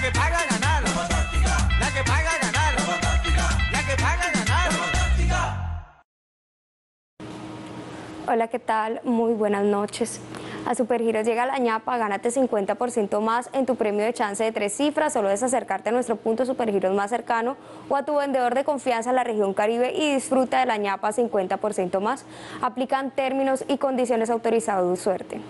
que paga ganar. La que paga ganar. La que paga ganar. Hola, ¿qué tal? Muy buenas noches. A Supergiros llega la ñapa, gánate 50% más en tu premio de chance de 3 cifras. Solo es acercarte a nuestro punto Supergiros más cercano o a tu vendedor de confianza en la región Caribe y disfruta de la ñapa 50% más. Aplican términos y condiciones autorizados de Edu Suerte.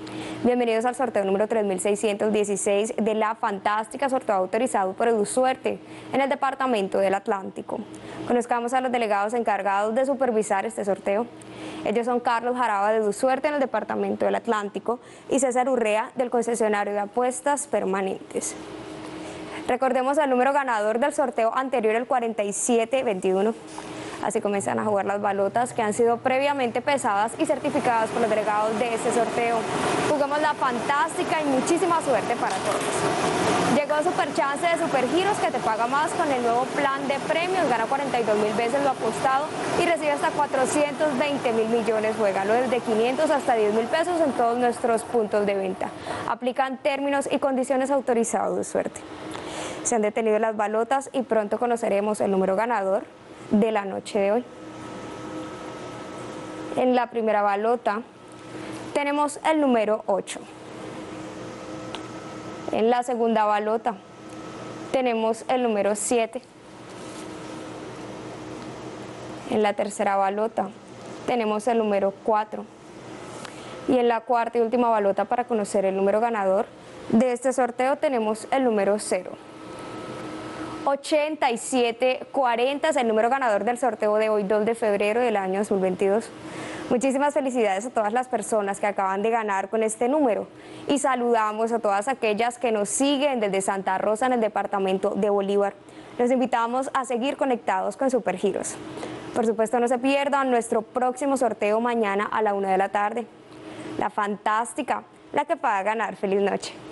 Bienvenidos al sorteo número 3616 de la fantástica, sorteo autorizado por Edu Suerte en el departamento del Atlántico. Conozcamos a los delegados encargados de supervisar este sorteo. Ellos son Carlos Jaraba de Edu Suerte en el departamento del Atlántico y César Urrea del concesionario de apuestas permanentes. Recordemos el número ganador del sorteo anterior, el 4721. Así comienzan a jugar las balotas que han sido previamente pesadas y certificadas por los delegados de este sorteo. Jugamos la fantástica y muchísima suerte para todos. Llegó Superchance de Supergiros, que te paga más con el nuevo plan de premios. Gana 42.000 veces lo apostado y recibe hasta 420.000 millones. Juégalo desde 500 hasta 10.000 pesos en todos nuestros puntos de venta. Aplican términos y condiciones autorizados de Suerte. Se han detenido las balotas y pronto conoceremos el número ganador de la noche de hoy. En la primera balota tenemos el número 8. En la segunda balota tenemos el número 7. En la tercera balota tenemos el número 4. Y en la cuarta y última balota, para conocer el número ganador de este sorteo, tenemos el número 0. 8740 es el número ganador del sorteo de hoy, 2 de febrero del año 2022. Muchísimas felicidades a todas las personas que acaban de ganar con este número y saludamos a todas aquellas que nos siguen desde Santa Rosa en el departamento de Bolívar. Los invitamos a seguir conectados con Supergiros. Por supuesto, no se pierdan nuestro próximo sorteo mañana a la 1 de la tarde. La fantástica, la que paga ganar. Feliz noche.